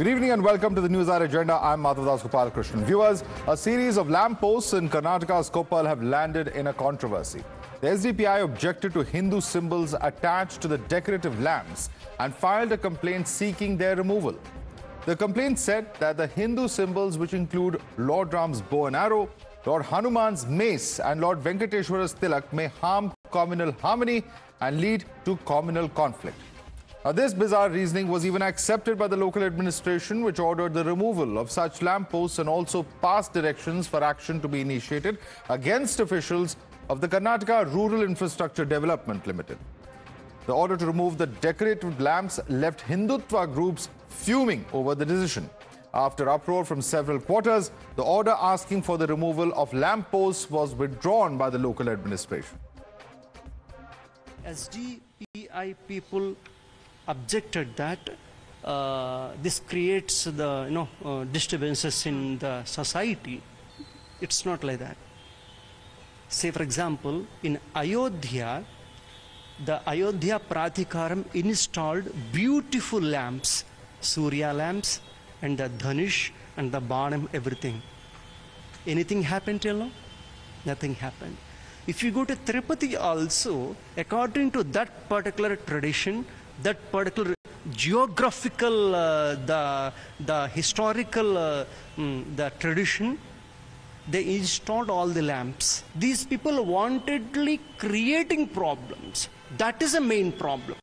Good evening and welcome to the News Hour Agenda. I'm Madhavdas Gopalakrishnan. Viewers, a series of lampposts in Karnataka's Koppal have landed in a controversy. The SDPI objected to Hindu symbols attached to the decorative lamps and filed a complaint seeking their removal. The complaint said that the Hindu symbols, which include Lord Ram's bow and arrow, Lord Hanuman's mace and Lord Venkateshwara's tilak, may harm communal harmony and lead to communal conflict. Now, this bizarre reasoning was even accepted by the local administration, which ordered the removal of such lampposts and also passed directions for action to be initiated against officials of the Karnataka Rural Infrastructure Development Limited. The order to remove the decorative lamps left Hindutva groups fuming over the decision. After uproar from several quarters, the order asking for the removal of lampposts was withdrawn by the local administration. SDPI people objected that this creates the disturbances in the society. It's not like that. Say, for example, in Ayodhya, the Ayodhya Prathikaram installed beautiful lamps, Surya lamps and the Dhanush and the Banam, everything. Anything happened till now? Nothing happened. If you go to Tripathi also, according to that particular tradition, that particular geographical, the historical, the tradition, they installed all the lamps. These people wantedly creating problems. That is the main problem.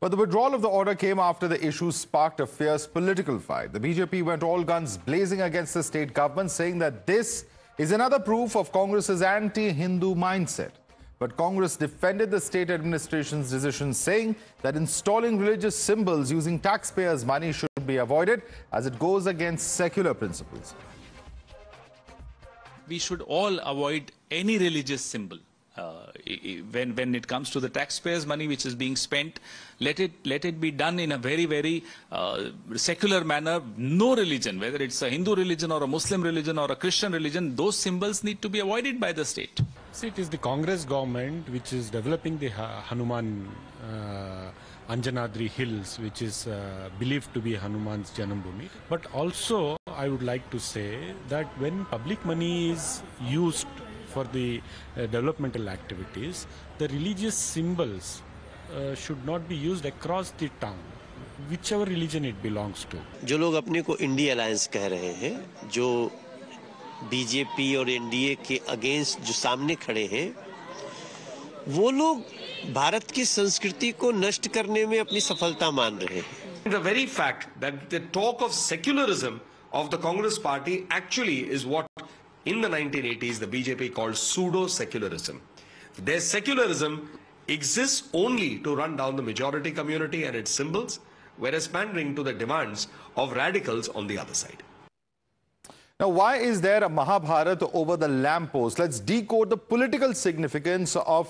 But the withdrawal of the order came after the issue sparked a fierce political fight. The BJP went all guns blazing against the state government, saying that this is another proof of Congress's anti-Hindu mindset. But Congress defended the state administration's decision, saying that installing religious symbols using taxpayers' money should be avoided as it goes against secular principles. We should all avoid any religious symbol. When it comes to the taxpayers' money which is being spent, let it be done in a very, very secular manner. No religion, whether it's a Hindu religion or a Muslim religion or a Christian religion, those symbols need to be avoided by the state. See, it is the Congress government which is developing the Hanuman Anjanadri Hills, which is believed to be Hanuman's Janmabhoomi. But also, I would like to say that when public money is used for the developmental activities, the religious symbols should not be used across the town, whichever religion it belongs to. जो लोग अपने को India alliance कह रहे हैं, जो BJP और NDA के अगेंस्ट जो सामने खड़े हैं, वो लोग भारत की संस्कृति को नष्ट करने में अपनी सफलता मान रहे हैं. The very fact that the talk of secularism of the Congress party actually is what in the 1980s, the BJP called pseudo-secularism. Their secularism exists only to run down the majority community and its symbols, whereas pandering to the demands of radicals on the other side. Now, why is there a Mahabharata over the lamppost? Let's decode the political significance of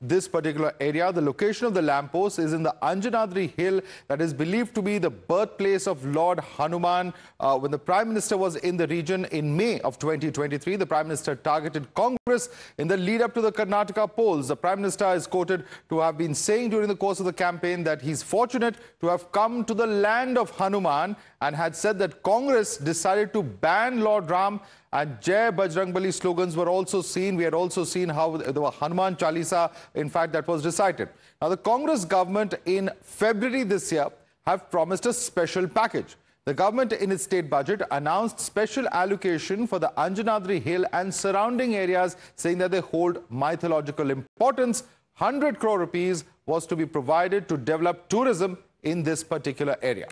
this particular area. The location of the lamppost is in the Anjanadri Hill that is believed to be the birthplace of Lord Hanuman. When the Prime Minister was in the region in May of 2023, the Prime Minister targeted Congress in the lead up to the Karnataka polls. The Prime Minister is quoted to have been saying during the course of the campaign that he's fortunate to have come to the land of Hanuman, and had said that Congress decided to ban Lord Ram, and Jai Bajrangbali slogans were also seen. We had also seen how there were Hanuman Chalisa, in fact, that was recited. Now, the Congress government in February this year have promised a special package. The government in its state budget announced special allocation for the Anjanadri Hill and surrounding areas, saying that they hold mythological importance. 100 crore rupees was to be provided to develop tourism in this particular area.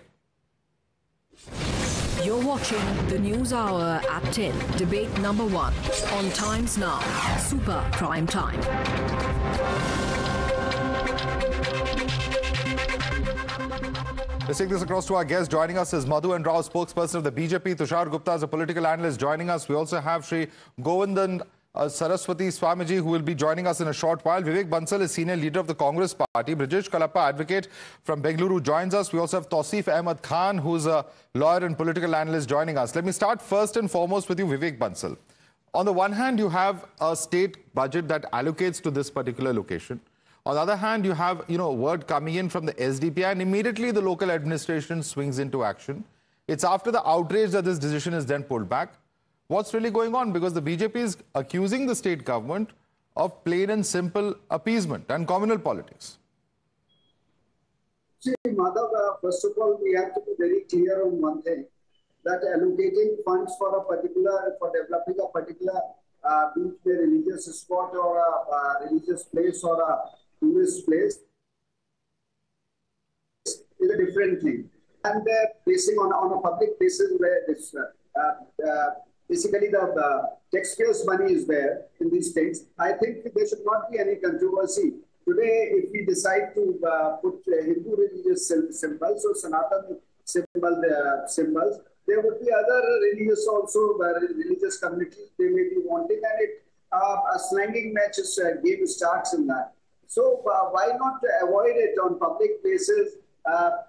You're watching the News Hour at 10, debate number 1 on Times Now, Super Prime Time. Let's take this across to our guests. Joining us is Madhu and Rao, spokesperson of the BJP. Tushar Gupta is a political analyst joining us. We also have Sri Govindan Saraswati Swamiji, who will be joining us in a short while. Vivek Bansal is senior leader of the Congress party. Brijesh Kalappa, advocate from Bengaluru, joins us. We also have Tauseef Ahmed Khan, who's a lawyer and political analyst, joining us. Let me start first and foremost with you, Vivek Bansal. On the one hand, you have a state budget that allocates to this particular location. On the other hand, you have, word coming in from the SDPI, and immediately the local administration swings into action. It's after the outrage that this decision is then pulled back. What's really going on? Because the BJP is accusing the state government of plain and simple appeasement and communal politics. See, Madhav, first of all, we have to be very clear on one thing, that allocating funds for developing a particular be it a religious spot or a religious place or a tourist place is a different thing. And basing on a public basis where this, basically the taxpayers' money is there in these things, I think there should not be any controversy. Today, if we decide to put Hindu religious symbols or Sanatan symbols, there would be other religious also, religious communities they may be wanting, and it, a slanging match game starts in that. So why not avoid it on public places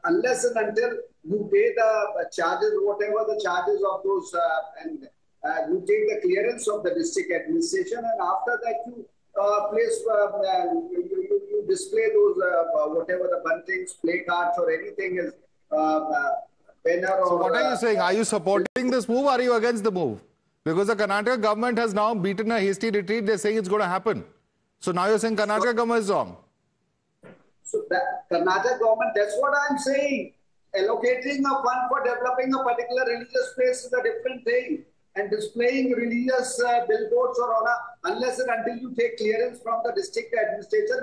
unless and until you pay the charges, whatever the charges of those, and you take the clearance of the district administration, and after that you place, you display those, whatever the buntings, play cards or anything is. So what are you saying? Are you supporting this move? Or are you against the move? Because the Karnataka government has now beaten a hasty retreat. They're saying it's going to happen. So now you're saying Karnataka government is wrong. So that Karnataka government, that's what I'm saying. Allocating a fund for developing a particular religious place is a different thing. And displaying religious billboards or on a, unless and until you take clearance from the district administration,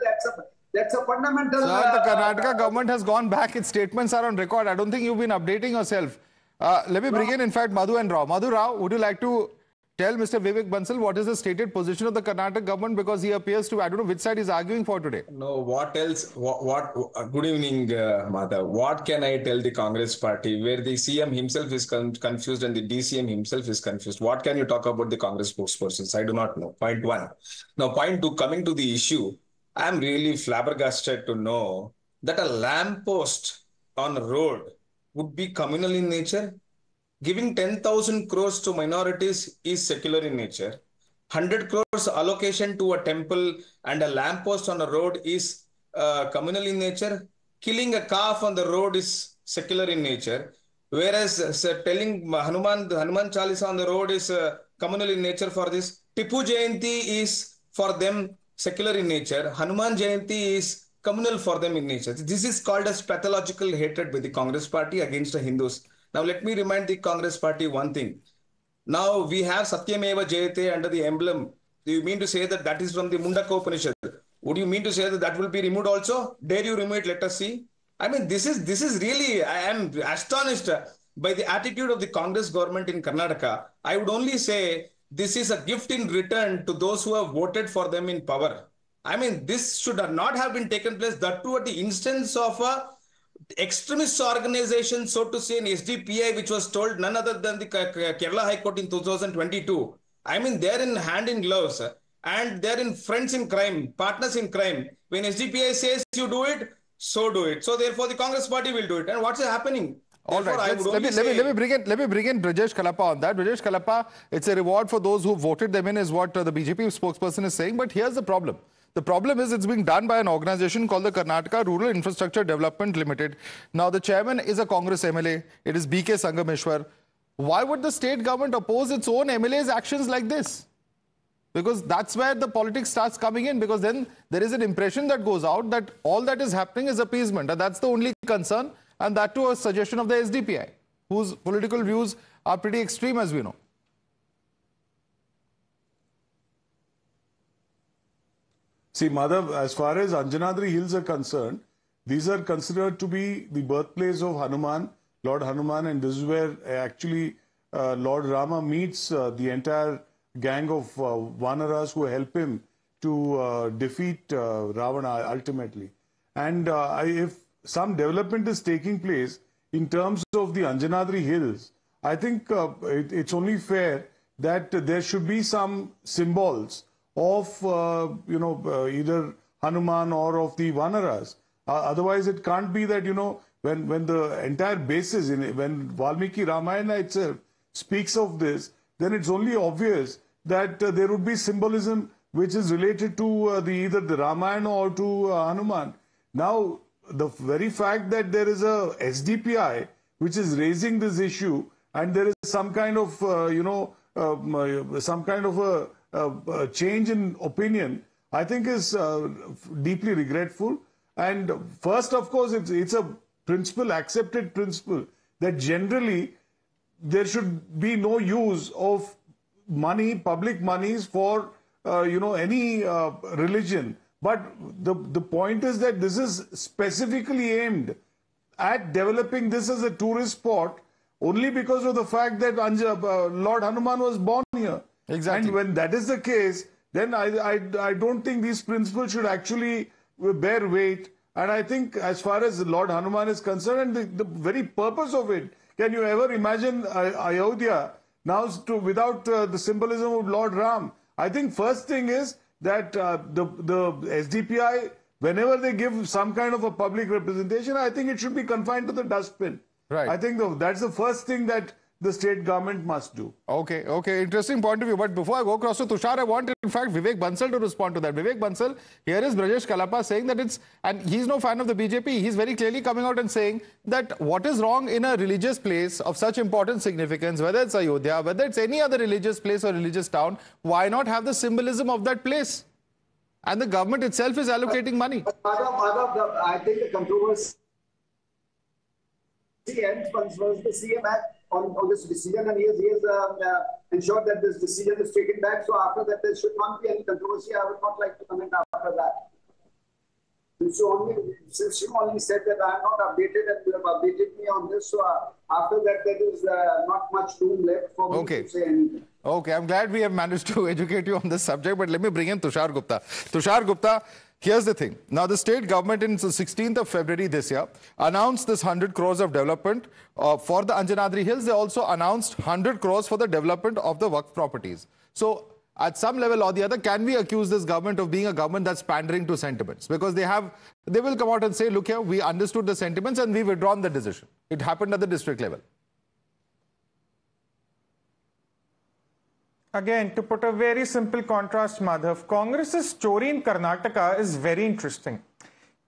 that's a fundamental... Sir, the Karnataka government has gone back. Its statements are on record. I don't think you've been updating yourself. Let me bring in, fact, Madhu and Rao. Madhu Rao, would you like to tell Mr. Vivek Bansal what is the stated position of the Karnataka government? Because he appears to... I don't know which side he's arguing for today. No, what else... good evening, Madhu. What can I tell the Congress party where the CM himself is confused and the DCM himself is confused? What can you talk about the Congress spokespersons? I do not know. Point one. Now, point two, coming to the issue... I'm really flabbergasted to know that a lamppost on a road would be communal in nature. Giving 10,000 crores to minorities is secular in nature. 100 crores allocation to a temple and a lamppost on a road is communal in nature. Killing a calf on the road is secular in nature. Whereas telling Hanuman Chalisa on the road is communal in nature for this. Tipu Jayanti is for them secular in nature. Hanuman Jayanti is communal for them in nature. This is called as pathological hatred by the Congress party against the Hindus. Now, let me remind the Congress party one thing. Now, we have Satyameva Jayate under the emblem. Do you mean to say that that is from the Mundaka Upanishad? Would you mean to say that that will be removed also? Dare you remove it? Let us see. I mean, this is really, I am astonished by the attitude of the Congress government in Karnataka. I would only say, this is a gift in return to those who have voted for them in power. I mean, this should not have been taken place, that too at the instance of a extremist organization, so to say, an SDPI, which was told none other than the Kerala High Court in 2022. I mean, they're in hand in gloves and they're in friends in crime, partners in crime. When SDPI says you do it, so do it. So therefore, the Congress party will do it. And what's happening? All right. Let me bring in Brijesh Kalappa on that. Brijesh Kalappa, it's a reward for those who voted them in, is what the BJP spokesperson is saying. But here's the problem. The problem is it's being done by an organization called the Karnataka Rural Infrastructure Development Limited. Now, the chairman is a Congress MLA. It is BK Sangameshwar. Why would the state government oppose its own MLA's actions like this? Because that's where the politics starts coming in. Because then there is an impression that goes out that all that is happening is appeasement. And that's the only concern. And that to a suggestion of the SDPI, whose political views are pretty extreme, as we know. See, Madhav, as far as Anjanadri Hills are concerned, these are considered to be the birthplace of Hanuman, Lord Hanuman, and this is where actually Lord Rama meets the entire gang of Vanaras who help him to defeat Ravana ultimately. And if some development is taking place in terms of the Anjanadri Hills, I think it's only fair that there should be some symbols of, either Hanuman or of the Vanaras. Otherwise, it can't be that, when the entire basis, when Valmiki Ramayana itself speaks of this, then it's only obvious that there would be symbolism which is related to either the Ramayana or to Hanuman. Now, the very fact that there is a SDPI which is raising this issue, and there is some kind of, some kind of a change in opinion, I think is deeply regretful. And first, of course, it's a principle, accepted principle, that generally there should be no use of money, public monies for, any religion. But the point is that this is specifically aimed at developing this as a tourist spot only because of the fact that Lord Hanuman was born here. Exactly. And when that is the case, then I don't think these principles should actually bear weight. And I think as far as Lord Hanuman is concerned, and the very purpose of it, can you ever imagine Ayodhya now without the symbolism of Lord Ram? I think first thing is that the SDPI, whenever they give some kind of a public representation, I think it should be confined to the dustbin. Right. I think that's the first thing that the state government must do. Okay, okay. Interesting point of view. But before I go across to Tushar, I want, in fact, Vivek Bansal to respond to that. Vivek Bansal, here is Brijesh Kalappa saying that it's... And he's no fan of the BJP. He's very clearly coming out and saying that what is wrong in a religious place of such important significance, whether it's Ayodhya, whether it's any other religious place or religious town, why not have the symbolism of that place? And the government itself is allocating money. I think the controversy was the CM Act on this decision, and he has ensured that this decision is taken back. So after that, there should not be any controversy. I would not like to comment after that. Since you only said that I am not updated and you have updated me on this, so after that there is not much room left for me to say anything. Okay, I'm glad we have managed to educate you on this subject, but let me bring in Tushar Gupta. Tushar Gupta, here's the thing. Now, the state government on the 16th of February this year announced this 100 crores of development for the Anjanadri Hills. They also announced 100 crores for the development of the Waqf properties. So, at some level or the other, can we accuse this government of being a government that's pandering to sentiments? Because they will come out and say, look here, we understood the sentiments and we've withdrawn the decision. It happened at the district level. Again, to put a very simple contrast, Madhav, Congress's story in Karnataka is very interesting.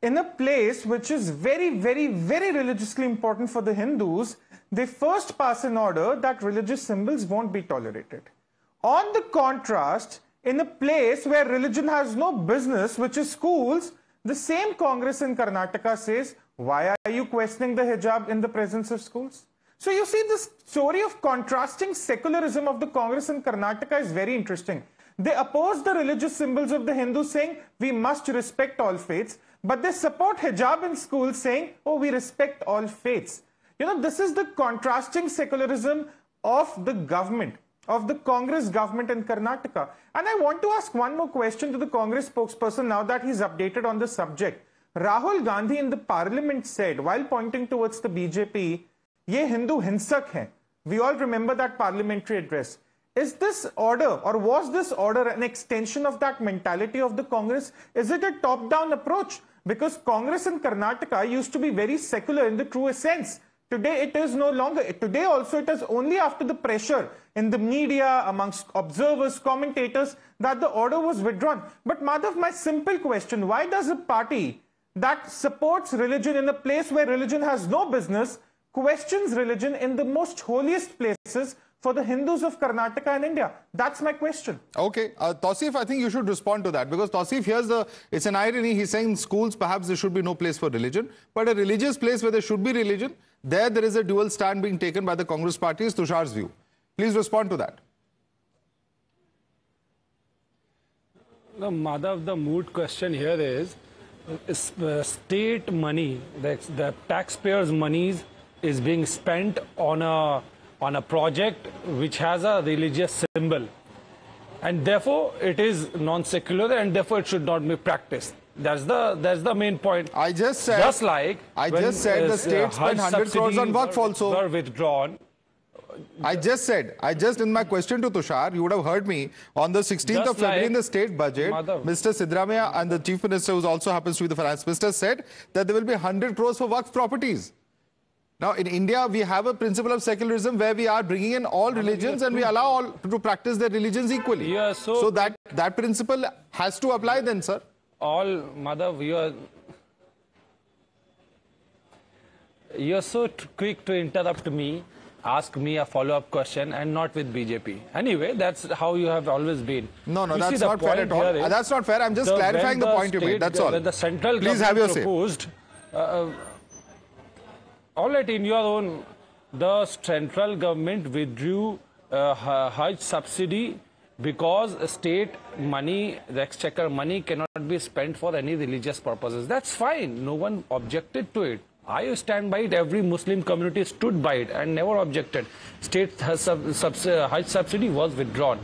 In a place which is very, very, very religiously important for the Hindus, they first pass an order that religious symbols won't be tolerated. On the contrast, in a place where religion has no business, which is schools, the same Congress in Karnataka says, why are you questioning the hijab in the presence of schools? So you see, this story of contrasting secularism of the Congress in Karnataka is very interesting. They oppose the religious symbols of the Hindus, saying, we must respect all faiths. But they support hijab in schools, saying, oh, we respect all faiths. You know, this is the contrasting secularism of the government, of the Congress government in Karnataka. And I want to ask one more question to the Congress spokesperson now that he's updated on the subject. Rahul Gandhi in the parliament said, while pointing towards the BJP, Ye Hindu Hinsak hai. We all remember that parliamentary address. Is this order, or was this order, an extension of that mentality of the Congress? Is it a top-down approach? Because Congress in Karnataka used to be very secular in the truest sense. Today it is no longer. Today also it is only after the pressure in the media, amongst observers, commentators, that the order was withdrawn. But Madhav, my simple question, why does a party that supports religion in a place where religion has no business questions religion in the most holiest places for the Hindus of Karnataka and India? That's my question. Okay. Tauseef, I think you should respond to that. Because Tauseef, here's the... It's an irony. He's saying schools, perhaps there should be no place for religion. But a religious place where there should be religion, there is a dual stand being taken by the Congress party, is Tushar's view. Please respond to that. No, Madhav, the moot question here is state money, the taxpayers' monies, is being spent on a project which has a religious symbol, and therefore it is non-secular, and therefore it should not be practiced. That's the main point. I just said, just like I just said, the state spent 100 crores on Waqf also. Were withdrawn. I just in my question to Tushar, you would have heard me, on the 16th of February in the state budget, Mr. Siddaramaiah and the chief minister, who also happens to be the finance minister, said that there will be 100 crores for Waqf properties. Now, in India, we have a principle of secularism where we are bringing in all religions and we allow all to practice their religions equally. Yeah, so that principle has to apply then, sir. All, Madhav, you are... You're so quick to interrupt me, ask me a follow-up question, and not with BJP. Anyway, that's how you have always been. No, you that's not fair at all. That's not fair. I'm just clarifying the point you made. That's all. When the central government proposed, all right, in your own, the central government withdrew Hajj subsidy because state money, the exchequer money, cannot be spent for any religious purposes. That's fine. No one objected to it. I stand by it. Every Muslim community stood by it and never objected. State Hajj subsidy was withdrawn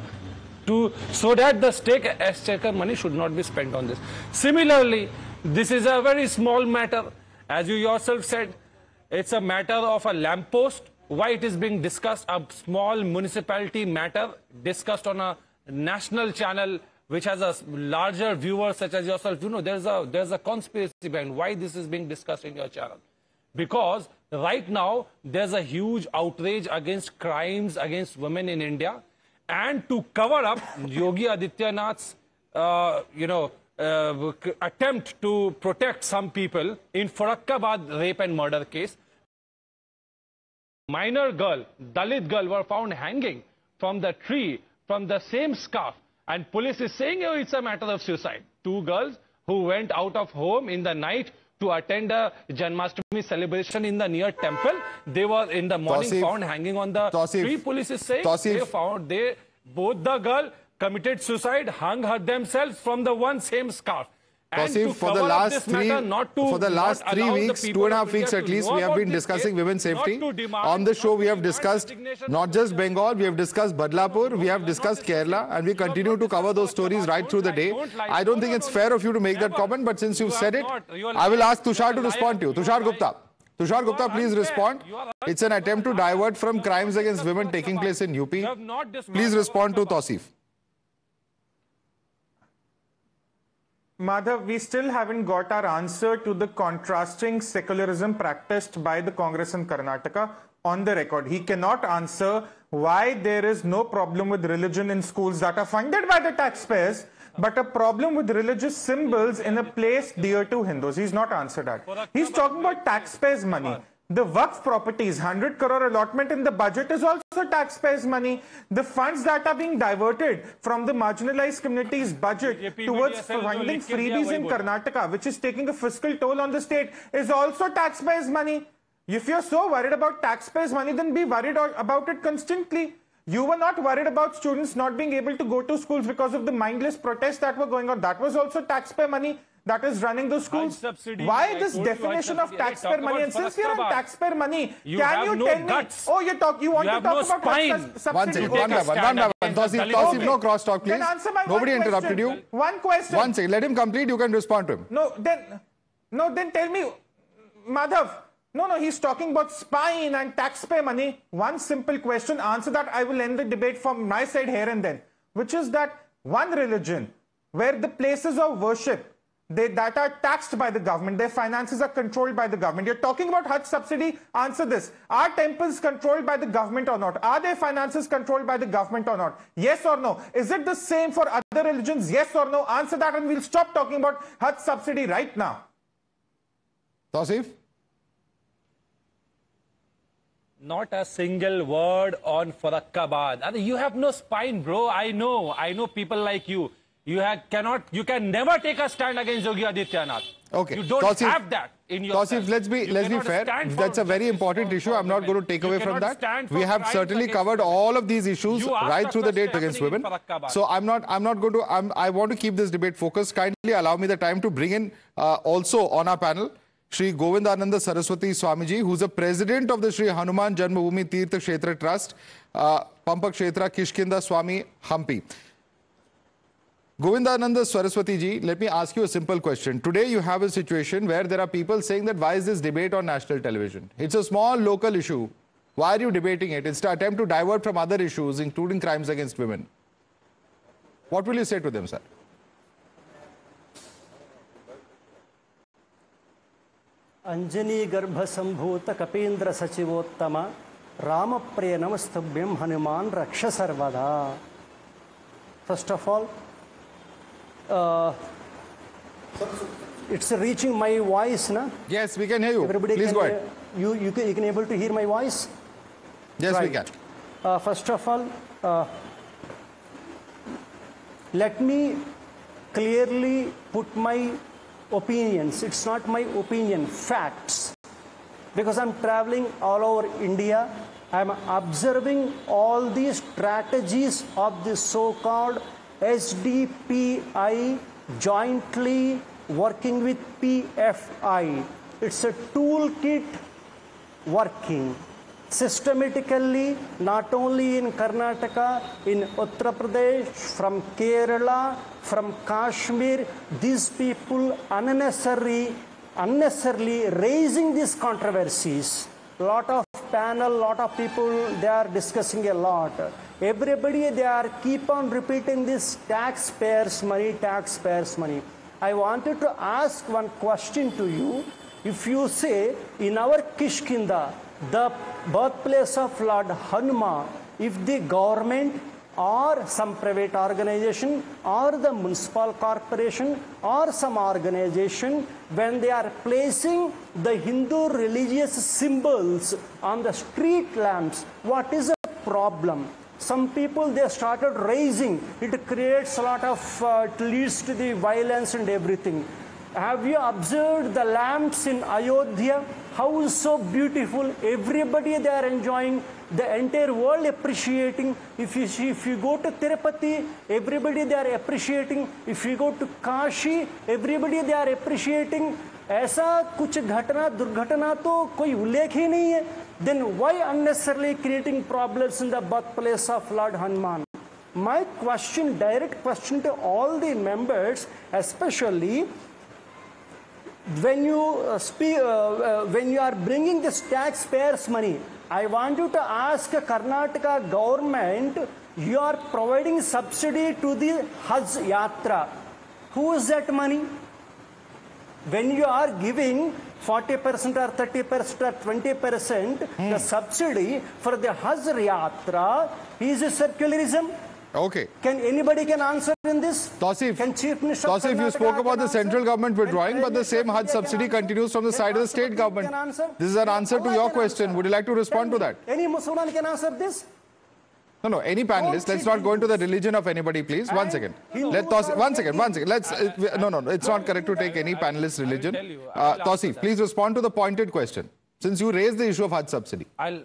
so that the state exchequer money should not be spent on this. Similarly, this is a very small matter. As you yourself said, it's a matter of a lamppost. Why it is being discussed, a small municipality matter discussed on a national channel which has a larger viewer such as yourself. You know, there's a conspiracy behind why this is being discussed in your channel. Because right now, there's a huge outrage against crimes against women in India. And to cover up Yogi Adityanath's, attempt to protect some people in Farrukhabad rape and murder case, minor girl, Dalit girl, were found hanging from the tree, from the same scarf. And police is saying, oh, it's a matter of suicide. Two girls who went out of home in the night to attend a Janmashtami celebration in the near temple. They were in the morning found hanging on the tree. Police is saying they found both the girl committed suicide, hung her themselves from the one same scarf. And Tauseef, for the last 2.5 weeks at least, we have been discussing women's safety. On the show, we have discussed not just Bengal, we have discussed Badlapur, we have discussed Kerala, and we continue to cover those stories right through the day. I don't think it's fair of you to make that comment, but since you've said it, I will ask Tushar to respond to you. Tushar Gupta. Tushar Gupta, please respond. It's an attempt to divert from crimes against women taking place in UP. Please respond to Tauseef. Madhav, we still haven't got our answer to the contrasting secularism practiced by the Congress in Karnataka on the record. He cannot answer why there is no problem with religion in schools that are funded by the taxpayers, but a problem with religious symbols in a place dear to Hindus. He's not answered that. He's talking about taxpayers' money. The Waqf properties, 100 crore allotment in the budget is also taxpayers' money. The funds that are being diverted from the marginalized communities' budget towards funding freebies in Karnataka, which is taking a fiscal toll on the state, is also taxpayers' money. If you're so worried about taxpayers' money, then be worried about it constantly. You were not worried about students not being able to go to schools because of the mindless protests that were going on. That was also taxpayer money that is running those schools. Why this definition of taxpayer money? And since you're on taxpayer money, can you tell me? Oh, you want to talk about subsidy? One second. Tauseef, no crosstalk, please. Then answer my one question. Nobody interrupted you. One question. One second. Let him complete. You can respond to him. No, then tell me, Madhav. No, he's talking about spine and taxpayer money. One simple question. Answer that. I will end the debate from my side here and then, which is that one religion where the places of worship that are taxed by the government, their finances are controlled by the government. You're talking about Hajj subsidy. Answer this. Are temples controlled by the government or not? Are their finances controlled by the government or not? Yes or no? Is it the same for other religions? Yes or no? Answer that and we'll stop talking about Hajj subsidy right now. Tauseef? Not a single word on Farrukhabad. You have no spine, bro. I know people like you. You can never take a stand against Yogi Adityanath. Okay. You don't have that in your Tauseef, let's be fair. That's a very important issue. I'm not going to take away from that. We have certainly covered all of these issues right through the date against women. So I want to keep this debate focused. Kindly allow me the time to bring in also on our panel Sri Govindananda Saraswati Swamiji, who's the president of the Sri Hanuman Janmabhoomi Teerth Kshetra Trust, Pampa Kshetra Kishkindha Swami Hampi. Govindananda Saraswati ji, let me ask you a simple question. Today you have a situation where there are people saying that why is this debate on national television? It's a small local issue. Why are you debating it? It's an attempt to divert from other issues, including crimes against women. What will you say to them, sir? Anjani Garbha Sambhuta Kapendra Sachivottama Ramapriya Namastabhyam Hanuman Raksha Sarvada. First of all, it's reaching my voice, na? Yes, we can hear you. Everybody, please go ahead. You can able to hear my voice? Yes, right. We can. First of all, let me clearly put my opinions. It's not my opinion, facts. Because I'm traveling all over India, I'm observing all the strategies of the so-called SDPI jointly working with PFI. It's a toolkit working systematically, not only in Karnataka, in Uttar Pradesh, from Kerala, from Kashmir. These people unnecessarily raising these controversies. Lot of panel, lot of people, they are discussing a lot. Everybody, they are keep on repeating this taxpayers' money, taxpayers' money. I wanted to ask one question to you. If you say, in our Kishkindha, the birthplace of Lord Hanuman, if the government or some private organization or the municipal corporation or some organization, when they are placing the Hindu religious symbols on the street lamps, what is the problem? Some people, they started raising. It creates a lot of, it leads to the violence and everything. Have you observed the lamps in Ayodhya? How so beautiful, everybody they are enjoying, the entire world appreciating. If you go to Tripathi, everybody they are appreciating. If you go to Kashi, everybody they are appreciating. ऐसा कुछ घटना दुर्घटना तो कोई उल्लेख ही नहीं है. Then why unnecessarily creating problems in the birthplace of Lord Hanuman? My question, direct question to all the members, especially when you speak, when you are bringing this taxpayers' money, I want you to ask Karnataka government, you are providing subsidy to the Haj Yatra. Who is that money? When you are giving 40% or 30% or 20% the subsidy for the Haj Yatra, is it secularism? Okay. Can anybody can answer in this? Tauseef, can Chief Minister Tauseef, you spoke about the central government withdrawing, but the same Haj subsidy continues from the side of the state government. This is an answer to your question. Would you like to respond to that? Any Muslim can answer this? No, any panelist. Let's not go into the religion of anybody, please. One second. One second. Let's. No. It's not correct to take any panelist religion. Tauseef, please respond to the pointed question, since you raised the issue of Haj subsidy. I'll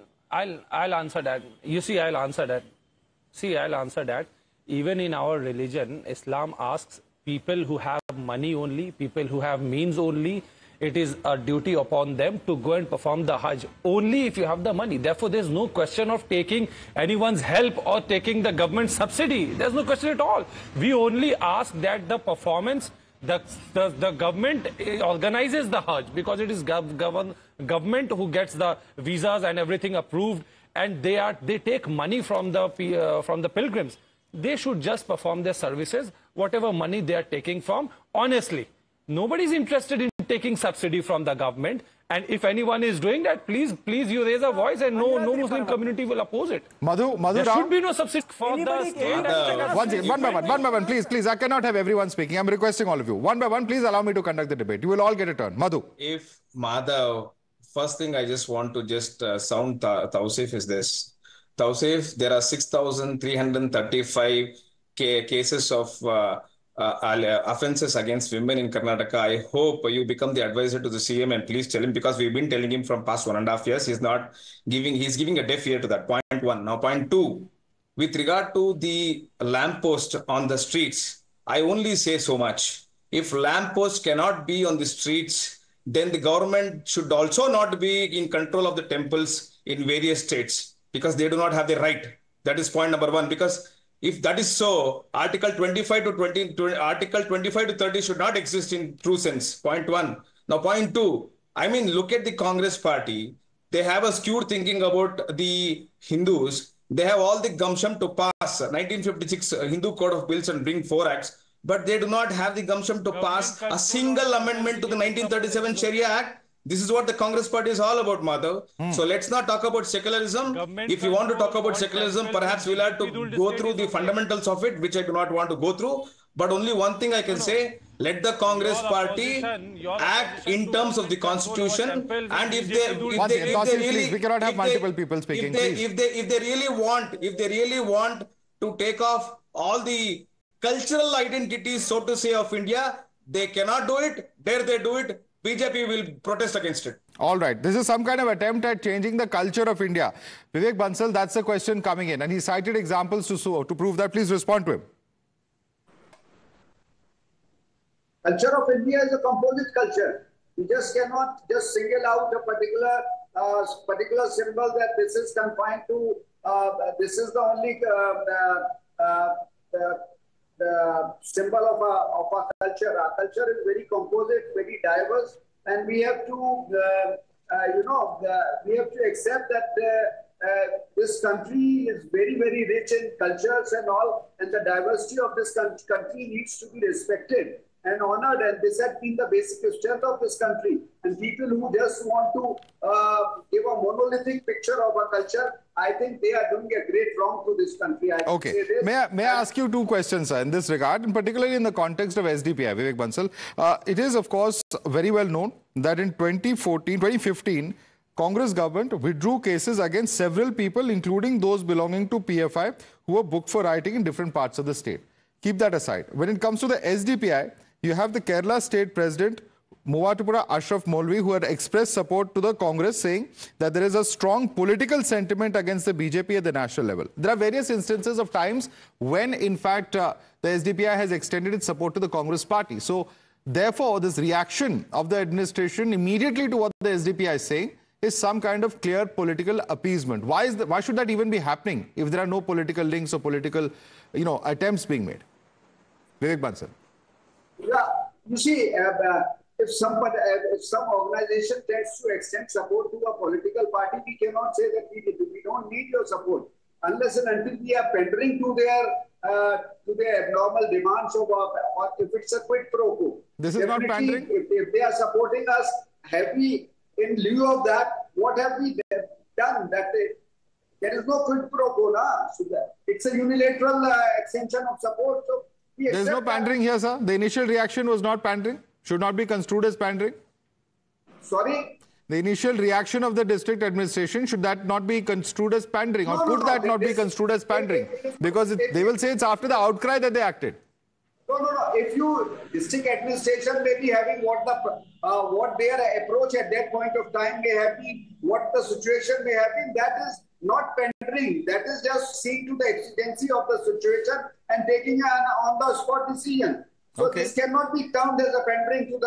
answer that. You see, I'll answer that. See, I'll answer that. Even in our religion, Islam asks people who have money only, people who have means only, it is a duty upon them to go and perform the Hajj only if you have the money. Therefore, there's no question of taking anyone's help or taking the government subsidy. There's no question at all. We only ask that the performance, the government organizes the Hajj, because it is government who gets the visas and everything approved, and they take money from the pilgrims. They should just perform their services, whatever money they are taking from. Honestly, nobody's interested in taking subsidy from the government, and if anyone is doing that, please you raise a voice, and no Muslim community will oppose it. Madhu Rao, there should be no subsidy for the state. One by one, please. I cannot have everyone speaking. I'm requesting all of you. One by one, please allow me to conduct the debate. You will all get a turn. Madhu. If Madhu. First thing I just want to sound Tauseef is this. Tauseef, there are 6,335 cases of offenses against women in Karnataka. I hope you become the advisor to the CM, and please tell him, because we've been telling him from past 1.5 years. He's giving a deaf ear to that. Point one. Now, point two, with regard to the lamppost on the streets, I only say so much. If lamppost cannot be on the streets, then the government should also not be in control of the temples in various states, because they do not have the right. That is point number one. Because if that is so, Article 25 to 30 should not exist in true sense. Point one. Now, point two. I mean, look at the Congress party. They have a skewed thinking about the Hindus. They have all the gumption to pass 1956 Hindu Code of Bills and bring 4 acts. But they do not have the gumption to pass a single amendment to the 1937 Sharia Act. This is what the Congress party is all about, Madhav. So let's not talk about secularism. If you want to talk about secularism, perhaps we'll have to go through the fundamentals of it, which I do not want to go through. But only one thing I can say, Let the Congress party act in terms of the constitution, and if they really want to take off all the cultural identities, so to say, of India, they cannot do it. Dare they do it, BJP will protest against it. All right. This is some kind of attempt at changing the culture of India. Vivek Bansal, that's the question coming in. And he cited examples to prove that. Please respond to him. Culture of India is a composite culture. You just cannot just single out a particular symbol that this is confined to, this is the only symbol of our culture. Our culture is very composite, very diverse, and we have to, we have to accept that this country is very, very rich in cultures and all, and the diversity of this country needs to be respected and honored, and this had been the basic strength of this country. And people who just want to give a monolithic picture of our culture, I think they are doing a great wrong to this country. Okay. May I ask you two questions, sir, in this regard, and particularly in the context of SDPI, Vivek Bansal. It is, of course, very well known that in 2015, Congress government withdrew cases against several people, including those belonging to PFI, who were booked for rioting in different parts of the state. Keep that aside. When it comes to the SDPI, you have the Kerala state president, Muvattupuzha Ashraf Molvi, who had expressed support to the Congress, saying that there is a strong political sentiment against the BJP at the national level. There are various instances of times when, in fact, the SDPI has extended its support to the Congress party. So, therefore, this reaction of the administration immediately to what the SDPI is saying is some kind of clear political appeasement. Why should that even be happening if there are no political links or political, attempts being made? Vivek Bansal. Yeah, you see, if some organization tends to extend support to a political party, we cannot say that we don't need your support, unless and until we are pandering to their abnormal demands or if it's a quid pro quo. This is definitely not pandering. If they are supporting us, in lieu of that, what have we done? There is no quid pro quo, na? So it's a unilateral extension of support. So there's no pandering here, sir. The initial reaction was not pandering. Should not be construed as pandering. Sorry? The initial reaction of the district administration, should that not be construed as pandering? Or could that not be construed as pandering? Because they will say it's after the outcry that they acted. No. If you, district administration may be having what their approach at that point of time may have been, what the situation may have been, that is not pandering. That is just seeing to the exigency of the situation and taking an on-the-spot decision. So this cannot be termed as a pandering to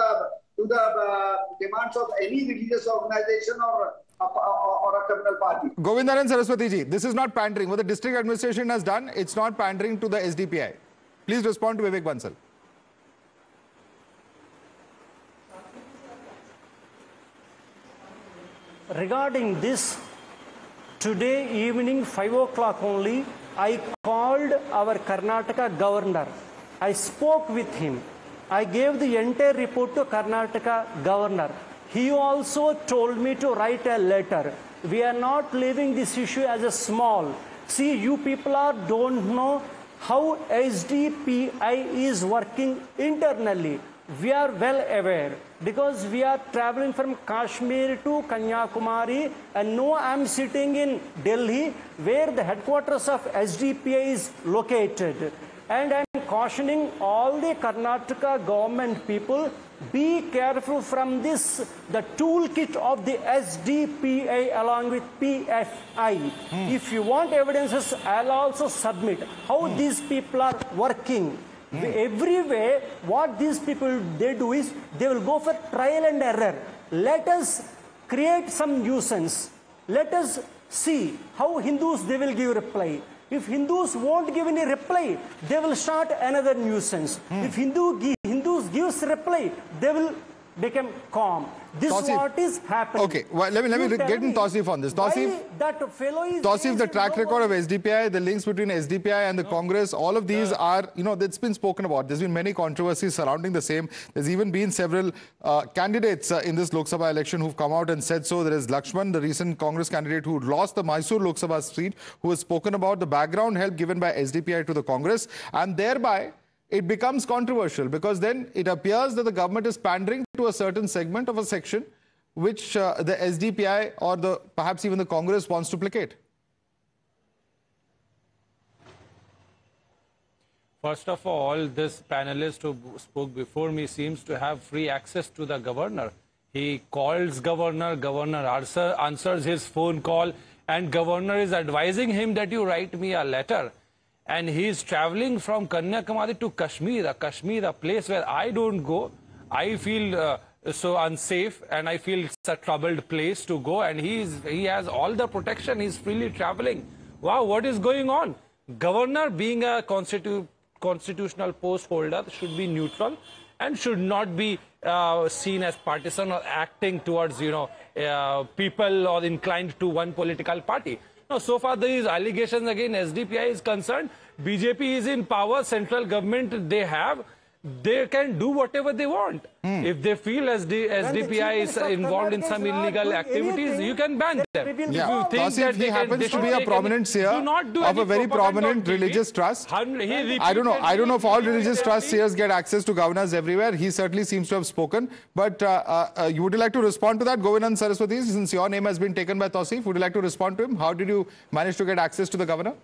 the demands of any religious organization or a criminal party. Govindananda Saraswati ji, this is not pandering. What the district administration has done, it's not pandering to the SDPI. Please respond to Vivek Bansal. Regarding this, today evening 5 o'clock only, I called our Karnataka governor. I spoke with him. I gave the entire report to Karnataka governor. He also told me to write a letter. We are not leaving this issue as a small. See, you people don't know how SDPI is working internally. We are well aware because we are traveling from Kashmir to Kanyakumari, and now I am sitting in Delhi where the headquarters of SDPI is located. And I am cautioning all the Karnataka government people, be careful from this, the toolkit of the SDPI along with PFI. If you want evidences, I'll also submit how these people are working. Everywhere, what these people, they do is, they will go for trial and error. Let us create some nuisance. Let us see how Hindus, they will give reply. If Hindus won't give any reply, they will start another nuisance. If Hindus gives reply, they will become calm. This is what is happening. Okay, well, let me get in Tauseef on this. Tauseef, the track record of SDPI, the links between SDPI and the Congress, all of these are, it's been spoken about. There's been many controversies surrounding the same. There's even been several candidates in this Lok Sabha election who've come out and said so. There is Lakshman, the recent Congress candidate who lost the Mysore Lok Sabha seat, who has spoken about the background help given by SDPI to the Congress, and thereby it becomes controversial, because then it appears that the government is pandering to a certain segment of a section which the SDPI or the perhaps even the Congress wants to placate. First of all, this panelist who spoke before me seems to have free access to the governor. He calls governor, governor answers his phone call, and governor is advising him that you write me a letter. And he is traveling from Kanyakumari to Kashmir, a place where I don't go. I feel so unsafe, and I feel it's a troubled place to go. And he has all the protection. He's freely traveling. Wow, what is going on? Governor, being a constitutional post holder, should be neutral and should not be seen as partisan or acting towards, people or inclined to one political party. Now, so far, these allegations against SDPI is concerned. BJP is in power, central government they have. They can do whatever they want. If they feel SDPI is involved in some illegal activities, you can ban them. If you think that he happens to be a prominent seer of a very prominent religious trust, I don't know if all religious trust seers get access to governors everywhere. He certainly seems to have spoken. But you would like to respond to that, Govindananda Saraswati, since your name has been taken by Tauseef? Would you like to respond to him? How did you manage to get access to the governor?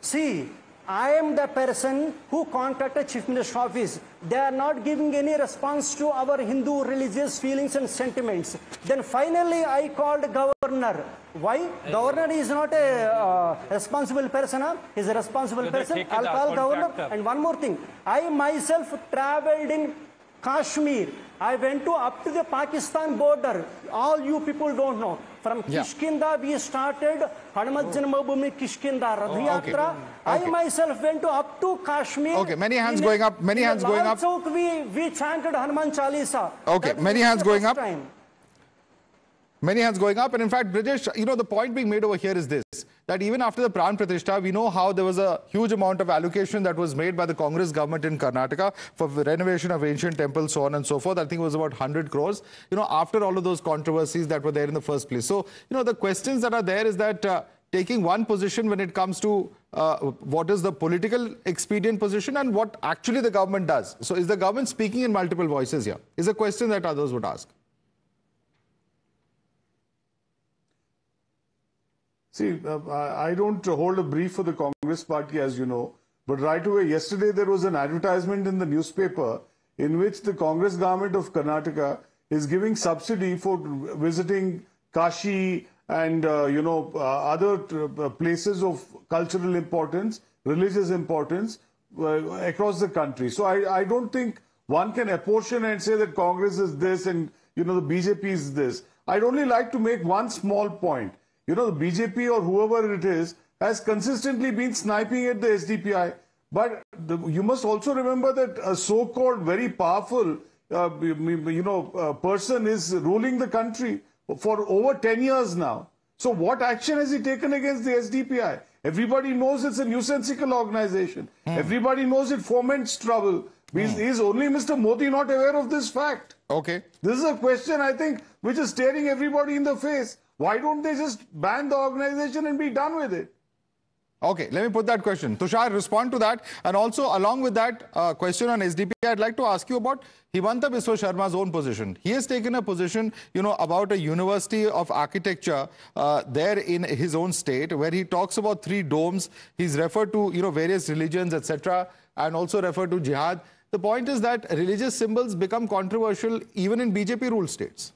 See, I am the person who contacted Chief Minister's office. They are not giving any response to our Hindu religious feelings and sentiments. Then finally I called governor. Why? Governor is not a responsible person. He is a responsible person. I'll call governor. And one more thing. I myself traveled in Kashmir. I went up to the Pakistan border. All you people don't know. From Kishkindha, we started Hanuman Janmabhoomi Kishkindha Radh Yatra. I myself went up to Kashmir. Okay, many hands going up. Many hands going up. We chanted Hanuman Chalisa. Okay, many hands going up. Many hands going up. And in fact, Brijesh, the point being made over here is this, that even after the Pran Pratishtha, we know how there was a huge amount of allocation that was made by the Congress government in Karnataka for the renovation of ancient temples, so on and so forth. I think it was about 100 crores, after all of those controversies that were there in the first place. So, the questions that are there is that taking one position when it comes to what is the political expedient position and what actually the government does. So, is the government speaking in multiple voices here? Is a question that others would ask. See, I don't hold a brief for the Congress party, as you know, but right away yesterday there was an advertisement in the newspaper in which the Congress government of Karnataka is giving subsidy for visiting Kashi and, other places of cultural importance, religious importance across the country. So I don't think one can apportion and say that Congress is this and, the BJP is this. I'd only like to make one small point. The BJP or whoever it is has consistently been sniping at the SDPI. But you must also remember that a so-called very powerful, person is ruling the country for over 10 years now. So what action has he taken against the SDPI? Everybody knows it's a nuisanceal organization. Everybody knows it foments trouble. Is only Mr. Modi not aware of this fact? Okay. This is a question, I think, which is staring everybody in the face. Why don't they just ban the organization and be done with it? Okay, let me put that question. Tushar, respond to that. And also, along with that question on SDP, I'd like to ask you about Himanta Biswa Sharma's own position. He has taken a position, about a university of architecture there in his own state, where he talks about three domes. He's referred to, various religions, etc., and also referred to jihad. The point is that religious symbols become controversial even in BJP-ruled states.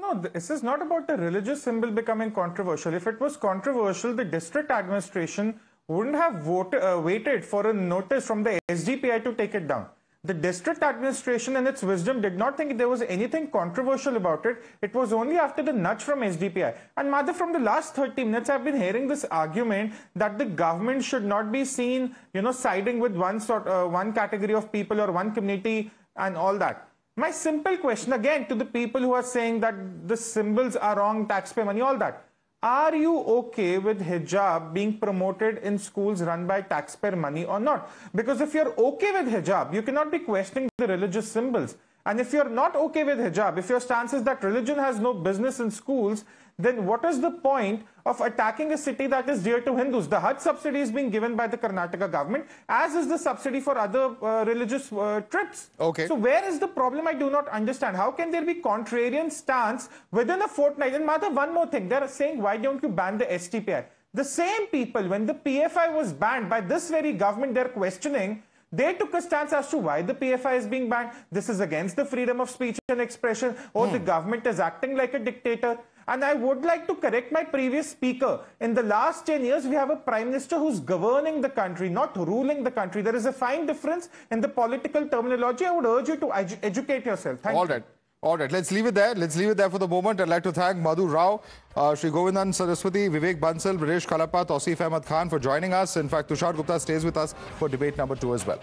No, this is not about the religious symbol becoming controversial. If it was controversial, the district administration wouldn't have waited for a notice from the SDPI to take it down. The district administration in its wisdom did not think there was anything controversial about it. It was only after the nudge from SDPI. And Madhav, from the last 30 minutes, I've been hearing this argument that the government should not be seen, siding with one category of people or one community and all that. My simple question again to the people who are saying that the symbols are wrong, taxpayer money, all that. Are you okay with hijab being promoted in schools run by taxpayer money or not? Because if you're okay with hijab, you cannot be questioning the religious symbols. And if you're not okay with hijab, if your stance is that religion has no business in schools, then what is the point of attacking a city that is dear to Hindus? The Haj subsidy is being given by the Karnataka government, as is the subsidy for other religious trips. Okay. So where is the problem? I do not understand. How can there be contrarian stance within a fortnight? And Madhav, one more thing. They're saying, why don't you ban the SDPI? The same people, when the PFI was banned by this very government, they're questioning. They took a stance as to why the PFI is being banned. This is against the freedom of speech and expression. Or the government is acting like a dictator. And I would like to correct my previous speaker. In the last 10 years, we have a prime minister who's governing the country, not ruling the country. There is a fine difference in the political terminology. I would urge you to educate yourself. Thank you. All right. All right, let's leave it there. Let's leave it there for the moment. I'd like to thank Madhu Rao, Sri Govindan Saraswati, Vivek Bansal, Brijesh Kalappa, Tauseef Ahmed Khan for joining us. In fact, Tushar Gupta stays with us for debate number 2 as well.